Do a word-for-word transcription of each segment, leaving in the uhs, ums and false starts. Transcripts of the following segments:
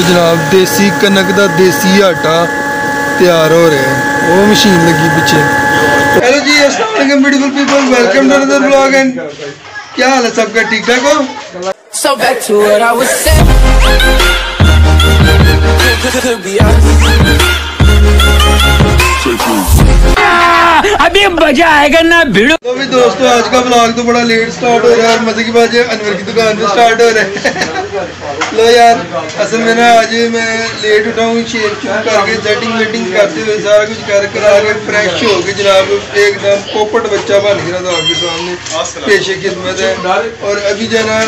जनाब देसी कनक का देसी आटा तैयार हो रहा है, वो मशीन लगी पीछे। हेलो जी, अस्सलाम वालेकुम beautiful people, welcome to another vlog. And क्या हाल है सबका, ठीक ठाक हो? So back to what I was saying, अभी मजा आएगा ना भिड़ो। तो भी दोस्तों, आज का व्लॉग तो बड़ा लेट स्टार्ट हो रहा है और मजे की बात है अनवर की दुकान से स्टार्ट हो रहा है। लो यार, असल में ना आज मैं लेट उठा हूँ, शेव करके सेटिंग वेटिंग करते हुए सारा कुछ कर करा के फ्रेश हो के जनाब एकदम पोपट बच्चा बन गया था आपके सामने, पेशे खिदमत है। और अभी जो है ना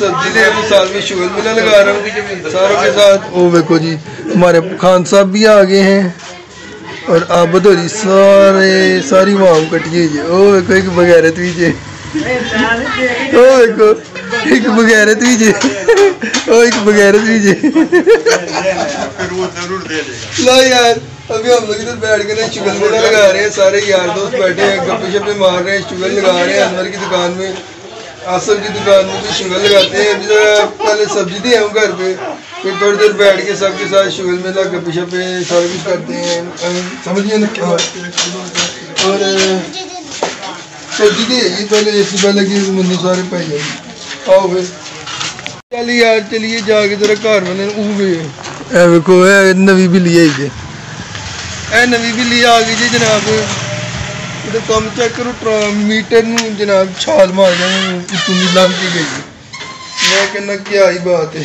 सब्जी ले साथ में शुगर मिला लगा रहा हूँ सारों के साथ। ओ देखो जी, हमारे खान साहब भी आ गए हैं और आबद हो रही सारे सारी वाव कटिए जी। ओ देखो एक बगैरत भी जे, ओ देखो एक बगैरत भी जे, ओ एक बगैरत भी जे। लो यार, अभी हम लोग इधर बैठ के ना चुगल मेला लगा रहे हैं, सारे यार दोस्त बैठे हैं, गप्पे शप्पे मार रहे हैं, चुगल लगा रहे हैं। अनवर की दुकान में, आसम की दुकान में भी चुगल लगाते हैं। अभी पहले सब्जी दे हम घर पे, फिर थोड़ी देर बैठ के सबके साथ चुगल मेला गप्पे शप्पे सारा कुछ करते हैं, समझिए ना। और सब्जी दे पहले ऐसी पहले कि मुन्नी सारे पाई जाएगी। चलिए यार, चलिए जाके तेरा घर बने देखो, नवी बिल्ली आई जी, ए नवी बिल्ली आ गई जी जनाब। कम चेक करो, मीटर जनाब छाल मार लग के गई। मैं कहना क्या ही बात है,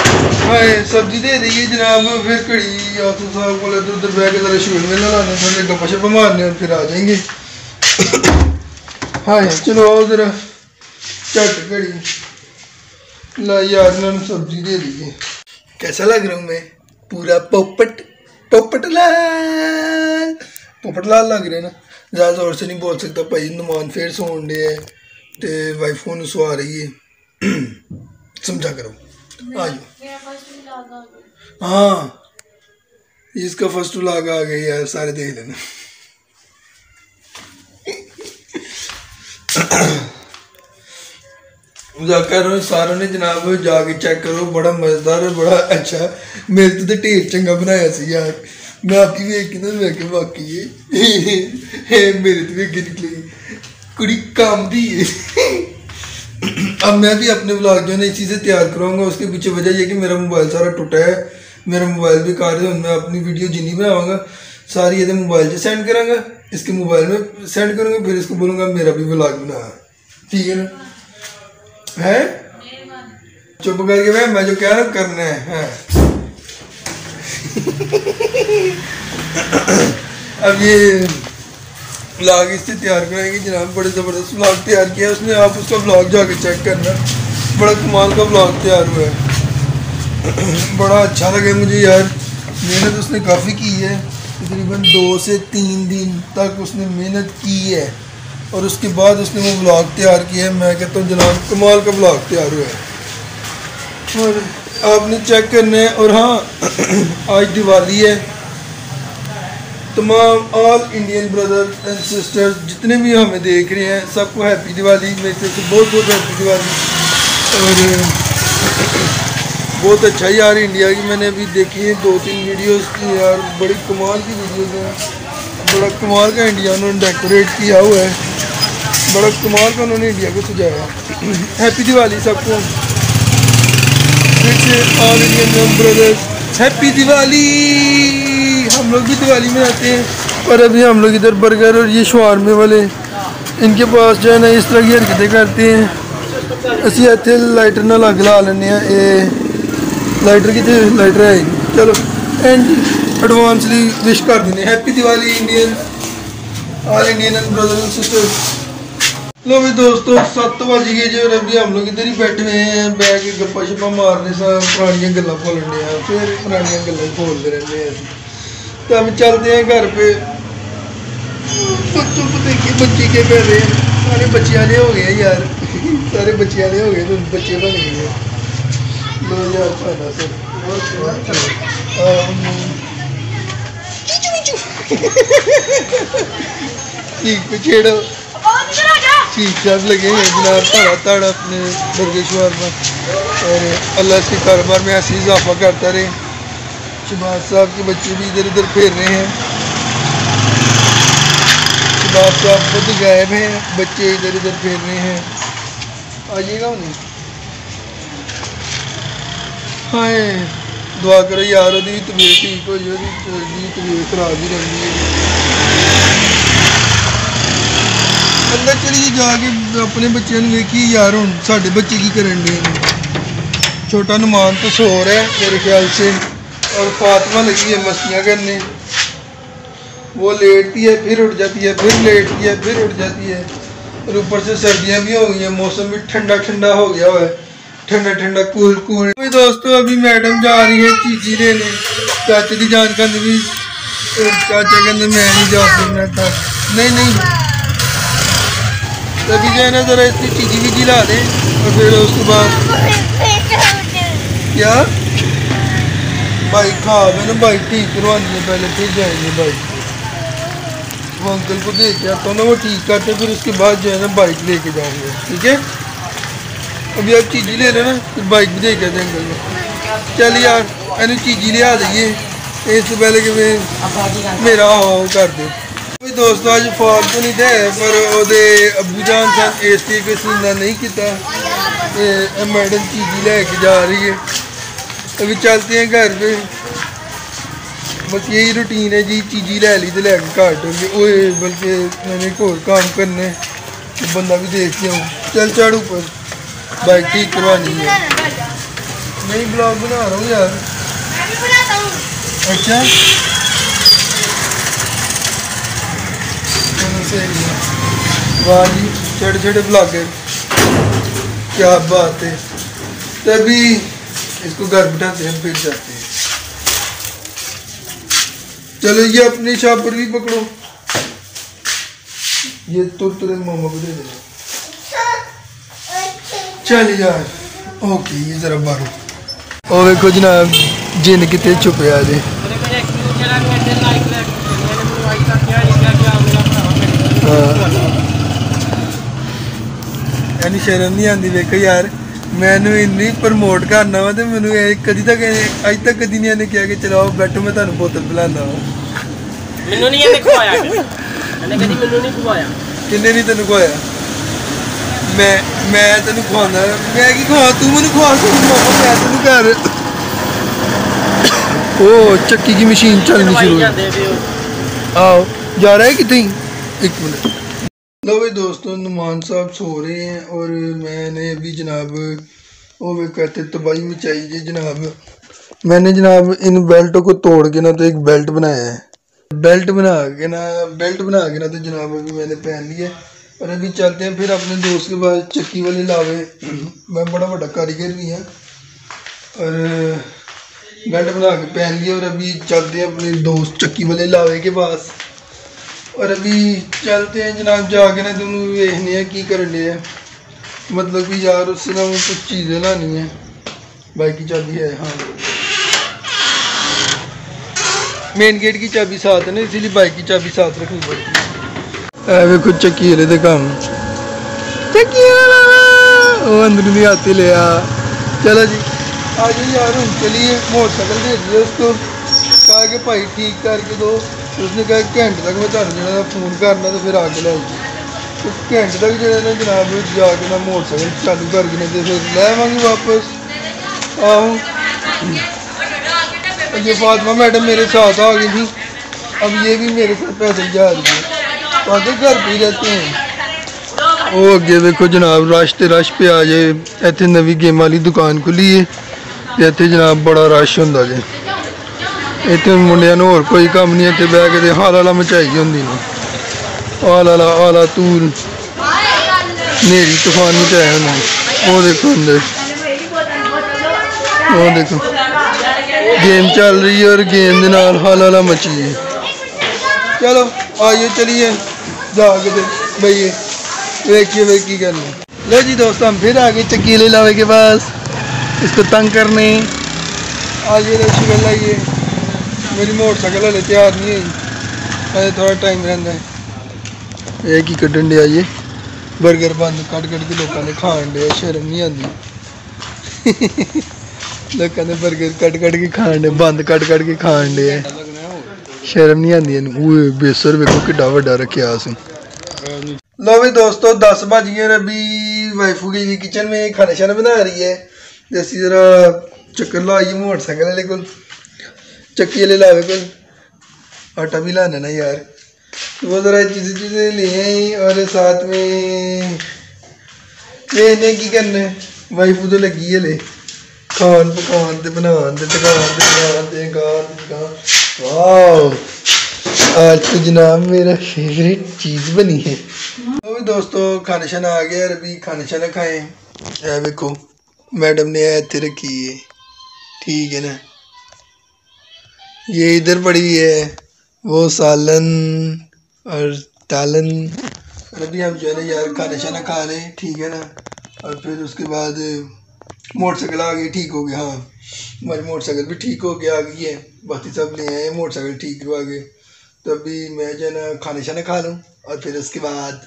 हाँ सब्जी दे दी है जनाब। फिर घड़ी आसम साहब को इधर उधर बह के जरा शूट मेला लाने, थोड़े गप्पा शप्पा मारने और फिर आ जाएंगे। हाँ चलो आओ जरा चट घड़ी ला यार, ना सब्जी दे दीजिए। कैसा लग रहा हूँ मैं, पूरा पोपट पोपट लाल पोपट लाल लग रहा है ना। ज़्यादा जोर से नहीं बोल सकता भाई, नुमान फिर सोन डे है तो वाइफ फोन सुहा रही है। समझा करो, आयो। हाँ इसका फर्स्ट व्लॉग आ गया यार, सारे देख लेना। कह रहा हूँ सारों ने जनाब जाके चेक करो, बड़ा मजेदार और बड़ा अच्छा। मेरे तो तो ढेर चंगा बनाया सी यार, मैं आपकी वेख ना मैं क्या वाकई मेरे तो वेखी निकली कुड़ी काम दी है। अब मैं भी अपने व्लॉग जो है इसी से तैयार कराऊंगा। उसके पीछे वजह यह कि मेरा मोबाइल सारा टूटा है, मेरा मोबाइल भी कार है। मैं अपनी वीडियो जिनी बनाऊँगा सारी ये मोबाइल से सेंड कराँगा, इसके मोबाइल में सेंड करूँगा, फिर इसको बोलूँगा मेरा भी व्लॉग बना, ठीक है ना। है चुप करके भाई, मैं जो कह रहा हूँ करना है, है। अब ये व्लॉग इससे तैयार कराएंगे जनाब, बड़े ज़बरदस्त व्लॉग तैयार किया है उसने। आप उसका व्लॉग जाके चेक करना, बड़ा कमाल का व्लॉग तैयार हुआ है, बड़ा अच्छा लगे मुझे यार। मेहनत उसने काफ़ी की है, तकरीबन दो से तीन दिन तक उसने मेहनत की है और उसके बाद उसने वो ब्लॉग तैयार किया है। मैं कहता हूँ जनाब कमाल का ब्लॉग तैयार हुआ है और आपने चेक करना है। और हाँ, आज दिवाली है, तमाम all Indian brothers and sisters जितने भी हमें देख रहे हैं सबको हैप्पी दिवाली। मेरे से तो बहुत बहुत हैप्पी दिवाली। और बहुत अच्छा यार, इंडिया की मैंने अभी देखी है दो तीन वीडियोज़ की यार, बड़ी कमाल की वीडियोज़ हैं, बड़ा कमाल का इंडिया उन्होंने डेकोरेट किया हुआ है, बड़ा कमाल का उन्होंने इंडिया को सजाया। हैप्पी दिवाली सबको, फिर से all Indian brothers happy Diwali. हम लोग भी दिवाली मनाते हैं, पर अभी हम लोग इधर बर्गर और ये शवारमे वाले इनके पास जो है ना इस तरह की हरकतें करते हैं। असं इतने लाइटर ना अग ला लें, लाइटर कितने लाइटर है। चलो एंड एडवांसली विश कर दें happy Diwali Indian all Indian brothers and sisters. लो भी दोस्तों, सत्त बज गए जो, और अभी हम लोग इधर ही बैठे हुए हैं, बह के गप्पा शप्पा मारने सा, पुरानियाँ गल्लां खोलने हैं, फिर पुरानियाँ गल्लां खोलते रहते हैं। तो हम चलते हैं घर पे, बच्चों को देखिए बच्चे क्या कर रहे हैं, सारे बच्चे वाले हो गए यार, सारे बच्चे वाले हो गए, तो बच्चे बन गए हैं। लो यार खाना सर ठीक है, छेड़ो ठीक ठाक लगे हैं जनाब, ताड़ा ताड़ा अपने बर्गेश्वर में। और अल्लाह इसके कारोबार में ऐसे इजाफा करता रहे। शबाज साहब के बच्चे भी इधर उधर फेर रहे हैं, शबाज साहब खुद गायब हैं, बच्चे इधर उधर फेर रहे हैं। आइएगा उन्हें हाँ, दुआ करो यार ओदी तबीयत ठीक हो जाए, तबीयत खराब ही रहती है। अंदर चलिए जाके अपने बच्चों ने देखिए यार, हम साढ़े बच्चे की करें दें। छोटा नुमान तो सो रहा है मेरे ख्याल से, और फातिमा लगी है मस्तियाँ करने। वो लेटती है फिर उठ जाती है, फिर लेटती है फिर उठ जाती है। और ऊपर से सर्दियाँ भी हो गई हैं, मौसम भी ठंडा ठंडा हो गया हुआ है, ठंडा ठंडा कूल कूल। तो दोस्तों अभी मैडम जा रही है चीज़ी लेने, चाचे की जान का भी चाचा कहने मैं नहीं जा सकना था, नहीं नहीं तभी जो है ना जरा इसकी चीज़ी भी खिला दें। और फिर उसके बाद क्या बाइक खा मैंने बाइक ठीक करवानी है पहले, फिर जाएंगे बाइक वो अंकल को दे के आता ना, वो ठीक करते फिर उसके बाद जो है ना बाइक लेके जाएंगे। ठीक है अभी आप चीज़ी ले लेना, फिर बाइक भी दे के आते अंकल को। चलिए यार मैंने चीज़ी ले आ जाइए इससे पहले कि मैं मेरा हाव कर दूँ। दोस्तों आज फॉल तो नहीं थे पर ओदे अबू जान सन एस टी को सीना नहीं किया, मैडम चीज़ी लेके जा रही है। अभी चलते हैं घर पे, बस यही रूटीन है जी, चीज़ी ले ली तो लेके घर टोगे ओए, बल्कि मैंने एक और काम करना है तो बंदा भी देखते हूँ। चल चढ़ ऊपर, बाइक ठीक करवानी है। नहीं ब्लॉग बना रहा हूँ यार। अच्छा वाह जी, छोटे छोटे ब्लॉगर, क्या बात है। तभी इसको घर बिठाते हैं फिर जाते हैं। चलो ये अपनी शापर भी पकड़ो, ये तुरंत तुरंत मामा को दे देना। चल यार ओके, ये जरा बाहर और देखो जनाब जिन कितने छुप आ जाए। यानी शर्म नहीं आती, देखो यार मैनू इन्नी प्रमोट करना वा तो मैनू कभी तक अज तक कभी नहीं इन्हें कहा कि चलाओ बैठो मैं तुम्हें बोतल पिलाना वा। किन्ने नहीं तेन खुआया, मैं मैं तेन खुआ मैं कि खुआ तू मैं खुआ मैं तेन घर। ओ चक्की की मशीन चलनी शुरू आओ जा रहा है कितनी एक मिनट। लो भाई दोस्तों नुमान साहब सो रहे हैं और मैंने अभी जनाब वो वे कहते तबाही मचाई जी जनाब। मैंने जनाब इन बेल्टों को तोड़ के ना तो एक बेल्ट बनाया है, बेल्ट बना के ना बेल्ट बना के ना तो जनाब अभी मैंने पहन लिया। और अभी चलते हैं फिर अपने दोस्त के पास चक्की वाले लावे, मैं बड़ा बड़ा कारीगर भी है और बेल्ट बना के पहन लिया। और अभी चलते हैं अपने दोस्त चक्की वाले लावे के पास, और अभी चलते हैं जनाब जाके ना तुम देखने हैं की कर लिया है। मतलब कि यार उससे ना कुछ चीज़ें लानी है, बाइक की चाबी है हाँ, मेन गेट की चाबी साथ है ना इसीलिए बाइक की चाबी साथ रखनी पड़ती है। कुछ चक्की वाले काम चक्की वो अंदर भी आते ले आ। चलो जी आ जाइए यार, हम चलिए मोटरसाइकिल दे दिया उसको, कहा कि भाई ठीक करके दो। उसने कहा घंटे तक मैं तुम्हें फोन करना तो फिर आके लै तो घंटे तक जो है ना जनाब जाके ना मोटरसाइकिल चालू करके ना तो फिर लैवांगे वापस। आहो ये फातिमा मैडम मेरे साथ आ गई थी, अब ये भी मेरे साथ पैदल जा रही है, तो आगे घर पर ही रहते हैं। वो अगे देखो जनाब रश तो रश पे आ जाए, इतने नवी गेम वाली दुकान खुली है तो इतने जनाब बड़ा रश होता जे, इतने मुंडिया ने होर कोई कम नहीं, इतने बह के हाल आला मचाई होंगी ना, हाल आला आला तूल नेरी तूफान मचाया होना। वो देखो अंदर वो देखो गेम चल रही है और गेम के नाल हाल आला मची है। चलो आइए चलिए जाके भैया देखिए भाई की करना। लो जी दोस्तों हम फिर आगे चक्की ले लावे के पास, इसको तंग करने आइए रशिकल लाइए। मेरी मोटरसाइकिल हले तैयार नहीं है, अरे थोड़ा टाइम रहता है। एक ही कड्डन डे आइए बर्गर बंद कट कट के लोगों ने खान डे, शर्म नहीं आती। लोगों ने बर्गर कट कट के खाने बंद कट कट के खान डे शर्म नहीं आती है। बेसर वेखो किड्डा वड्डा रखा अस। लो भी दोस्तों दस बज गए और अभी वाइफू की किचन में खाना शाना बना रही है। असी जरा चक्कर लाइए मोटरसाइकिल वाले को चक्की वाले लावे को आटा भी लाना ना यार, तो वो ज़रा चीज़ें चीज़ें ले आई और साथ में लेने की करने वाइफ तो लगी है ले खान पकान ते बनान ते टकान ते टकान ते गान ते गान। वाह आज तो जनाब मेरा फेवरेट चीज़ बनी है। तो भी दोस्तों खाना शाना आ गया और अभी खाना शाना खाए। ऐ देखो मैडम ने इतने रखी है, ठीक है ना, ये इधर पड़ी है वो सालन और तालन। और अभी हम जो है ना यार खाना शाना खा रहे हैं, ठीक है ना, और फिर उसके बाद मोटरसाइकिल आ गई ठीक हो गया। हाँ हमारी मोटरसाइकिल भी ठीक हो गया आ गई है, बाकी सब ले आए मोटरसाइकिल ठीक हो आ गए। तो अभी मैं जो है ना खाने शाना खा लूँ और फिर उसके बाद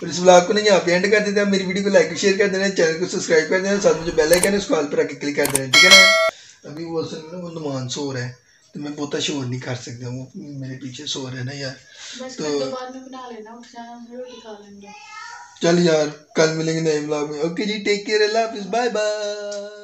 फिर इस व्लॉग को नहीं यहाँ पे एंड कर देते हैं। मेरी वीडियो को लाइक और शेयर कर देना, चैनल को सब्सक्राइब कर देना, साथ में जो बेल आइकन है उसको ऑल पर आके क्लिक कर देना, ठीक है ना। अभी वो असल में वो नुमान सो रहा है तो मैं बहुत शोर नहीं कर सकता, वो मेरे पीछे सो रहे हैं ना यार। तो चल यार कल मिलेंगे नए व्लॉग में। ओके जी, टेक केयर, अल्लाह हाफिज़, बाय बाय।